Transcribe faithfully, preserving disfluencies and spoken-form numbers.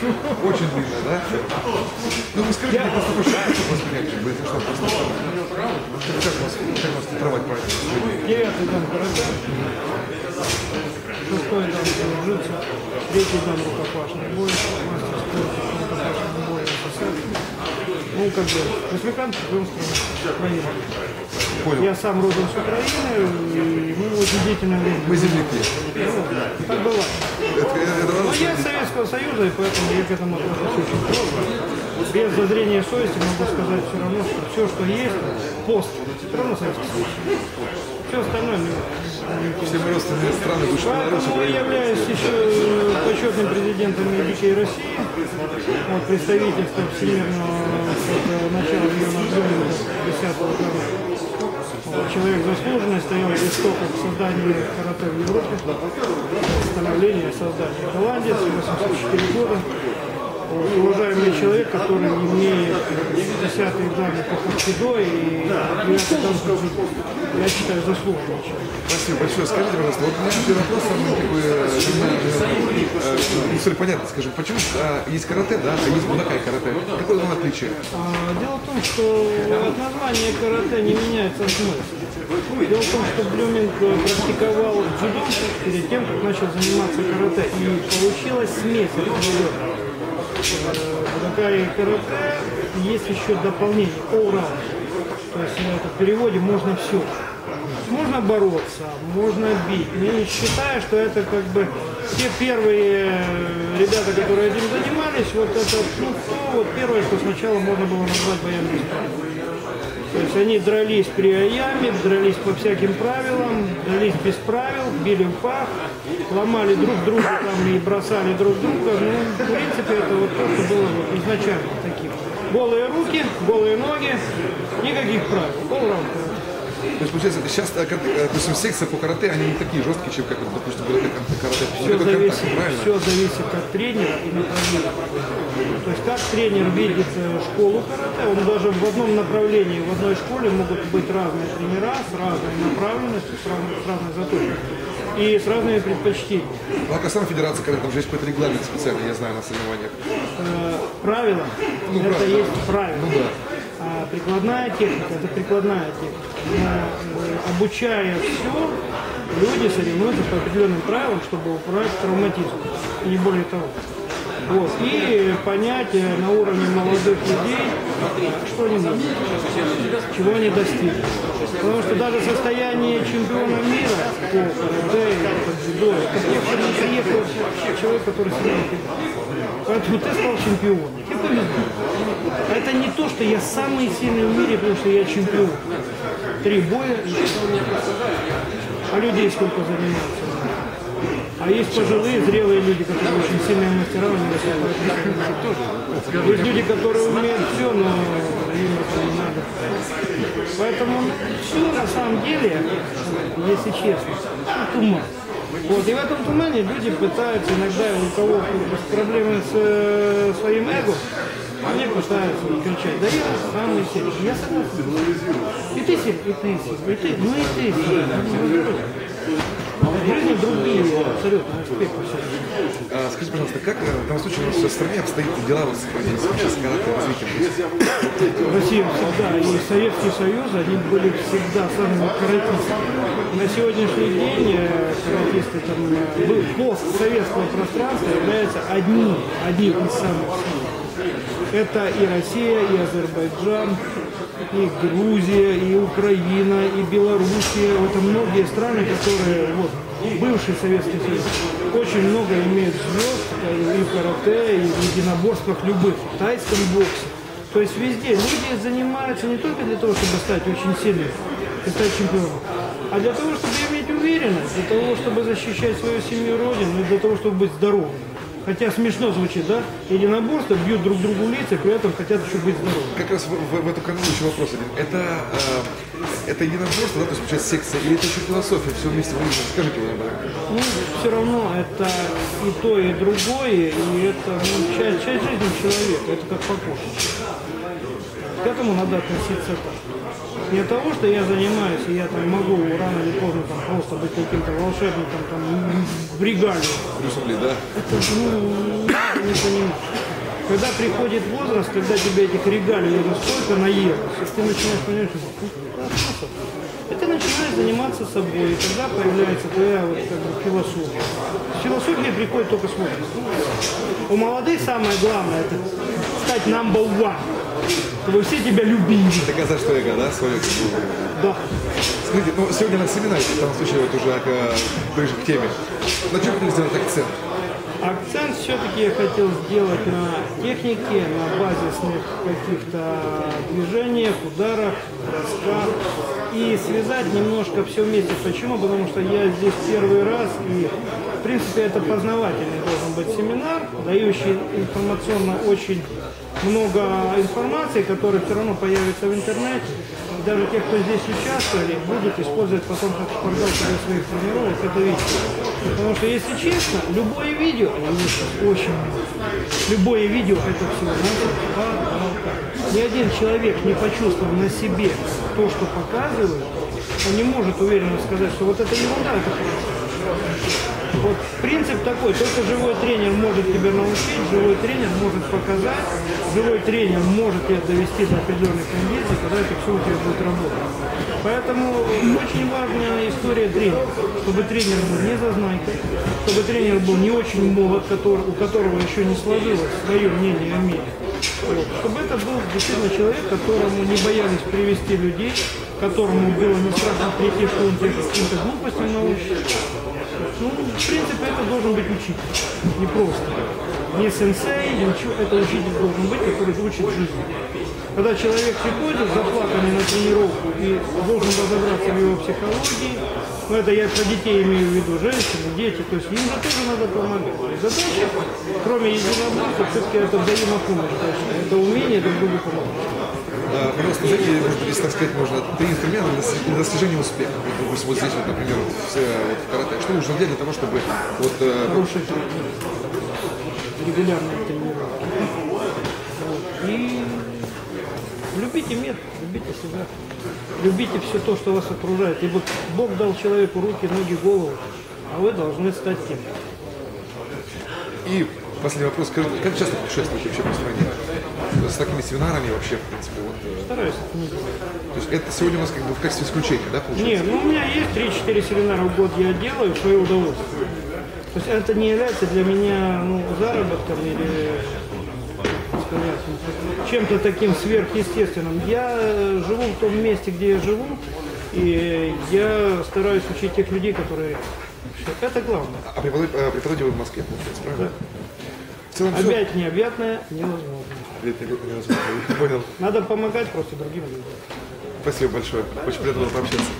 Очень длинная, да? Ну, вы скажите, я просто хочу, просто легче будет. Что, просто как вас, как вас тренировать правильно? Девятый дом карате, шестой дом джиу-джитсу, третий дом рукопашный бой, мастер спорта рукопашный бой, ну, как бы, республиканцы в любом стране. Понял. Я сам родом с Украины, и мы очень длительное время. Мы земляки. Ну, так было. Но я из Советского Союза, и поэтому я к этому отношусь очень просто. Без зазрения совести могу сказать все равно, что все, что есть, пост, все равно Советский Союз. Все остальное... Все мы родственные страны, что поэтому я являюсь еще почетным президентом Дикой России, вот, представительство всемирного начала Йона Блюминга десятого года. Человек заслуженный, стоял в истоках создания карате в Европе, становления создания Голландии, восемьдесят четыре года. Уважаемый человек, который имеет десятые данные по хоккидо и я считаю заслуженным человеком. Спасибо большое. Скажите, пожалуйста, вот у меня первый вопрос, ну, все понятно, скажем, почему есть карате, да, а есть будокай карате? Какое оно отличие? Дело в том, что от названия карате не меняется смысл. Дело в том, что Блюминг практиковал дзюдо перед тем, как начал заниматься карате, и получилась смесь этого. Будокай карате есть еще дополнение all-round, то есть в переводе можно все, можно бороться, можно бить. Я считаю, что это как бы все первые ребята, которые этим занимались, вот это ну, то, вот первое, что сначала можно было назвать военным спортом. То есть они дрались при аяме, дрались по всяким правилам, дрались без правил, били в пах, ломали друг друга там и бросали друг друга. Ну, в принципе, это вот то, что было вот изначально таким. Голые руки, голые ноги, никаких правил. Полраунд. То есть, получается, сейчас, допустим, секции по карате, они не такие жесткие, чем, как, допустим, карате. Все зависит, контакт, все зависит от тренера и направления. То есть, как тренер видит школу карате, он даже в одном направлении, в одной школе могут быть разные тренера с разной направленностью, с разной, с разной заточенностью и с разными предпочтениями. Однако сам федерация карате, там же есть какой-то регламент специальный, я знаю, на соревнованиях. Правила, ну, это правда, есть да. Правила. Ну, да. А прикладная техника, это прикладная техника. А, обучая все, люди соревнуются по определенным правилам, чтобы убрать травматизм, и не более того. Вот. И понять на уровне молодых людей, что они могут, чего они достигли. Потому что даже состояние чемпиона мира по карате, по дзюдо, это приехал человек, который соревнуется. Поэтому ты стал чемпионом. Это не то, что я самый сильный в мире, потому что я чемпион. Три боя. А людей сколько занимаются? А есть пожилые, зрелые люди, которые очень сильные мастера, но есть люди, которые умеют все, но им это не надо. Поэтому все на самом деле, если честно, туман. Вот, и в этом тумане люди пытаются иногда, у кого проблемы с э, своим эго, они пытаются кричать: да я самый сильный, я самый сильный. И ты сильный, и ты сильный, и ты, ну и ты сильный. Жизнь другие абсолютно успехи. А, скажите, пожалуйста, как в данном случае у нас в стране обстоят дела вот, сейчас, когда ты развитие? Россия, да, и Советский Союз, они были всегда самыми каратистами. На сегодняшний день каратисты там, постсоветского пространства являются одним, одним из самых сильных. Это и Россия, и Азербайджан, и Грузия, и Украина, и Белоруссия. Это многие страны, которые, вот, бывший Советский Союз, очень много имеют звезд и в карате, и в единоборствах любых, в тайском боксе. То есть везде люди занимаются не только для того, чтобы стать очень сильным и стать чемпионом, а для того, чтобы иметь уверенность, для того, чтобы защищать свою семью, родину, и для того, чтобы быть здоровым. Хотя смешно звучит, да? Единоборство, бьют друг другу лица, при этом хотят еще быть здоровыми. Как раз в, в, в эту канву еще вопрос один. Это, э, это единоборство, да, то есть сейчас секция, или это еще философия, все вместе вы расскажите мне об этом. Ну, все равно это и то, и другое, и это ну, часть, часть жизни человека, это как покушать. К этому надо относиться так. Не от того, что я занимаюсь, и я там могу рано или поздно там, просто быть каким-то волшебником, там, бригаде. Брюс Ли, да? Это, ну, ты не понимаешь. Когда приходит возраст, когда тебя этих регалий настолько наелось, и ты начинаешь понимать, что и ты начинаешь заниматься собой, и тогда появляется твоя вот, как бы, философия. С философией приходит только с возрастом. У молодых самое главное – это стать намбер уан, чтобы все тебя любили. Так а за что я, да, свою? Да. Смотрите, ну, сегодня на семинаре, в данном случае, вот уже ближе к теме, на чем мы сделаем акцент? Акцент все-таки я хотел сделать на технике, на базисных каких-то движениях, ударах, бросках и связать немножко все вместе. Почему? Потому что я здесь первый раз и, в принципе, это познавательный должен быть семинар, дающий информационно очень много информации, которая все равно появится в интернете. Даже те, кто здесь участвовали, будут использовать потом как шпаргалку для своих тренировок, это видео. Потому что, если честно, любое видео, очень любое видео это все. Ни один человек не почувствовал на себе то, что показывают, он не может уверенно сказать, что вот это ерунда, это хорошо. Вот принцип такой, только живой тренер может тебя научить, живой тренер может показать, живой тренер может тебя довести до определенных кондиций, когда это все у тебя будет работать. Поэтому очень важная история тренера, чтобы тренер был не зазнайкой, чтобы тренер был не очень молод, который, у которого еще не сложилось свое мнение о мире. Вот. Чтобы это был действительно человек, которому не боялись привести людей, которому было не страшно прийти, что он тебе каким-то глупостям научит. Ну, в принципе, это должен быть учитель, не просто. Не сенсей, ничего, это учитель должен быть, который учит жизни. Когда человек приходит заплаканный на тренировку и должен разобраться в его психологии, ну это я про детей имею в виду, женщины, дети, то есть им же тоже надо помогать. Задача, кроме единоборства, все-таки это взаимопомощь, это умение друг другу помогать. Просто, знаете, может быть, так сказать, можно три инструмента для достижения успеха. Вот, вот здесь, вот, например, в, вот, в карате. Что нужно делать для того, чтобы... Вот, хорошие тренировки, регулярные тренировки. Вот. И любите мир, любите себя, любите все то, что вас окружает. И вот Бог дал человеку руки, ноги, голову, а вы должны стать тем. И последний вопрос. Как часто путешествуете вообще по стране? С такими семинарами вообще, в принципе, вот... Стараюсь. То есть это сегодня у нас как бы в качестве исключения, да, получается? Нет, ну у меня есть три-четыре семинара в год я делаю, в свое удовольствие. То есть это не является для меня, ну, заработком или, сказать, чем-то таким сверхъестественным. Я живу в том месте, где я живу, и я стараюсь учить тех людей, которые... Это главное. А преподаете вы в Москве, получается, правильно? Да. Объять необъятное невозможно. Понял. Надо помогать просто другим людям. Спасибо большое. Очень приятно было пообщаться.